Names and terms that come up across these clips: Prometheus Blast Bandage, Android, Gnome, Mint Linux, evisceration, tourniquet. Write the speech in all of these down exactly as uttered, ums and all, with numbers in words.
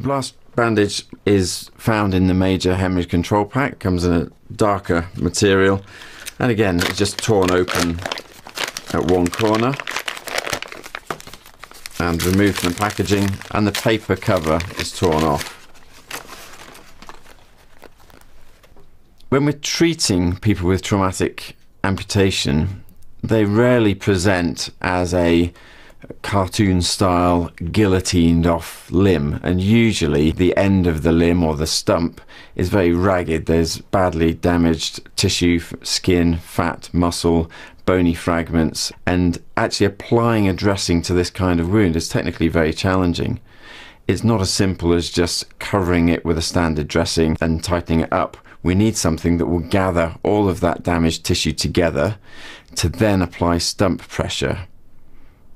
The Blast Bandage is found in the major hemorrhage control pack. It comes in a darker material, and again it's just torn open at one corner and removed from the packaging, and the paper cover is torn off. When we're treating people with traumatic amputation, they rarely present as a cartoon style guillotined off limb, and usually the end of the limb or the stump is very ragged. There's badly damaged tissue, skin, fat, muscle, bony fragments, and actually applying a dressing to this kind of wound is technically very challenging. It's not as simple as just covering it with a standard dressing and tightening it up. We need something that will gather all of that damaged tissue together to then apply stump pressure.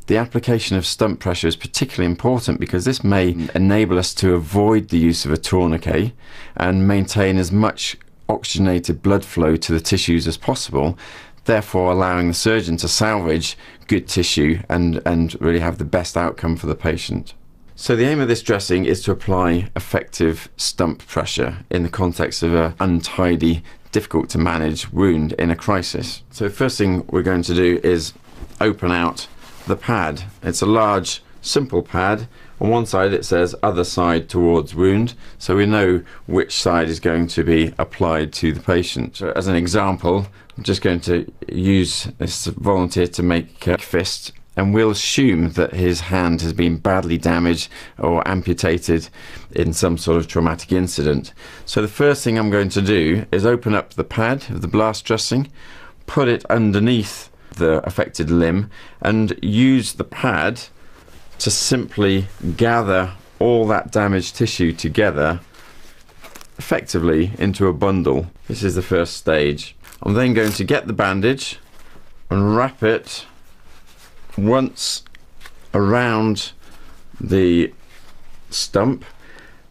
The application of stump pressure is particularly important because this may enable us to avoid the use of a tourniquet and maintain as much oxygenated blood flow to the tissues as possible, therefore allowing the surgeon to salvage good tissue and, and really have the best outcome for the patient. So the aim of this dressing is to apply effective stump pressure in the context of an untidy, difficult to manage wound in a crisis. So first thing we're going to do is open out the pad. It's a large, simple pad. On one side it says other side towards wound, so we know which side is going to be applied to the patient. So as an example, I'm just going to use this volunteer to make a fist, and we'll assume that his hand has been badly damaged or amputated in some sort of traumatic incident. So the first thing I'm going to do is open up the pad of the blast dressing, put it underneath the affected limb, and use the pad to simply gather all that damaged tissue together effectively into a bundle. This is the first stage. I'm then going to get the bandage and wrap it once around the stump,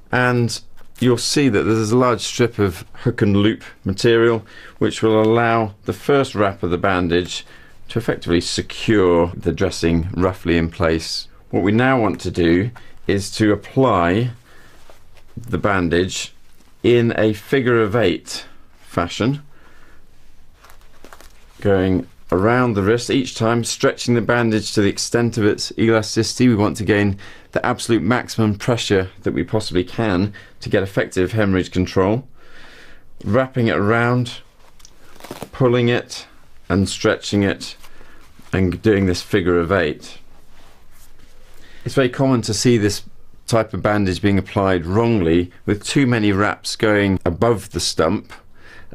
and you'll see that there's a large strip of hook and loop material which will allow the first wrap of the bandage to effectively secure the dressing roughly in place. What we now want to do is to apply the bandage in a figure of eight fashion, going around the wrist each time, stretching the bandage to the extent of its elasticity. We want to gain the absolute maximum pressure that we possibly can to get effective hemorrhage control. Wrapping it around, pulling it and stretching it, and doing this figure of eight. It's very common to see this type of bandage being applied wrongly, with too many wraps going above the stump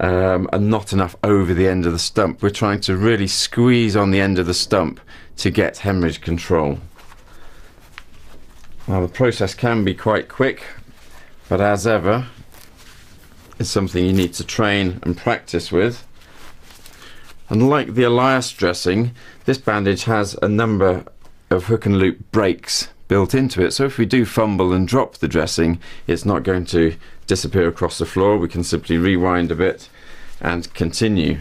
Um, and not enough over the end of the stump. We're trying to really squeeze on the end of the stump to get hemorrhage control. Now the process can be quite quick, but as ever, it's something you need to train and practice with. And like the Elias dressing, this bandage has a number of hook and loop breaks built into it, so if we do fumble and drop the dressing, it's not going to disappear across the floor. We can simply rewind a bit and continue.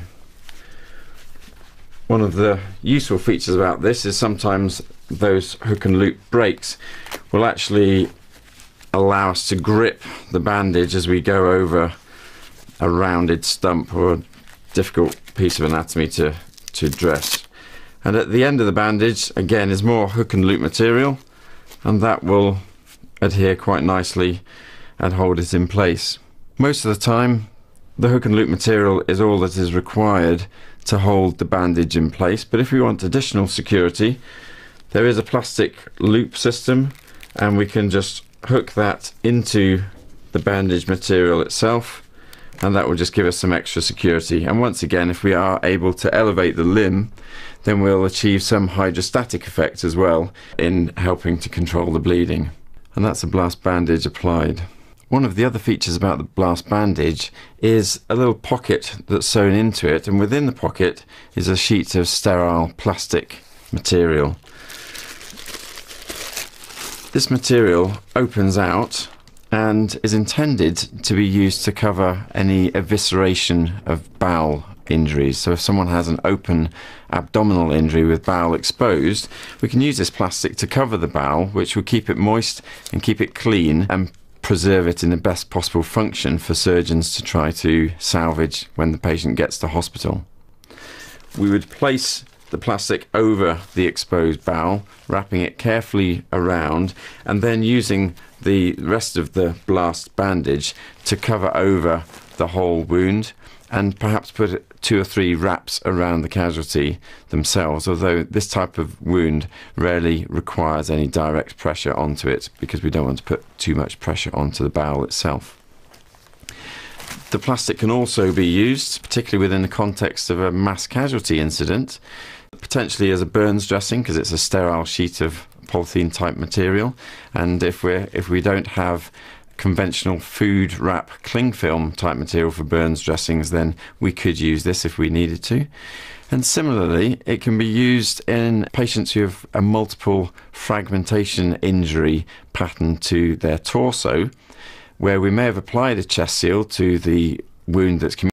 One of the useful features about this is sometimes those hook and loop breaks will actually allow us to grip the bandage as we go over a rounded stump or a difficult piece of anatomy to, to dress. And at the end of the bandage, again, is more hook and loop material, and that will adhere quite nicely and hold it in place. Most of the time, the hook and loop material is all that is required to hold the bandage in place, but if we want additional security, there is a plastic loop system, and we can just hook that into the bandage material itself, and that will just give us some extra security. And once again, if we are able to elevate the limb, then we'll achieve some hydrostatic effect as well in helping to control the bleeding. And that's a blast bandage applied. One of the other features about the blast bandage is a little pocket that's sewn into it, and within the pocket is a sheet of sterile plastic material. This material opens out and is intended to be used to cover any evisceration of bowel injuries. So if someone has an open abdominal injury with bowel exposed, we can use this plastic to cover the bowel, which will keep it moist and keep it clean and preserve it in the best possible function for surgeons to try to salvage when the patient gets to hospital. We would place the plastic over the exposed bowel, wrapping it carefully around, and then using the rest of the blast bandage to cover over the whole wound, and perhaps put two or three wraps around the casualty themselves, although this type of wound rarely requires any direct pressure onto it because we don't want to put too much pressure onto the bowel itself. The plastic can also be used, particularly within the context of a mass casualty incident, potentially as a burns dressing, because it's a sterile sheet of polythene type material, and if we're if we don't have conventional food wrap cling film type material for burns dressings, then we could use this if we needed to. And similarly, it can be used in patients who have a multiple fragmentation injury pattern to their torso, where we may have applied a chest seal to the wound that's communicated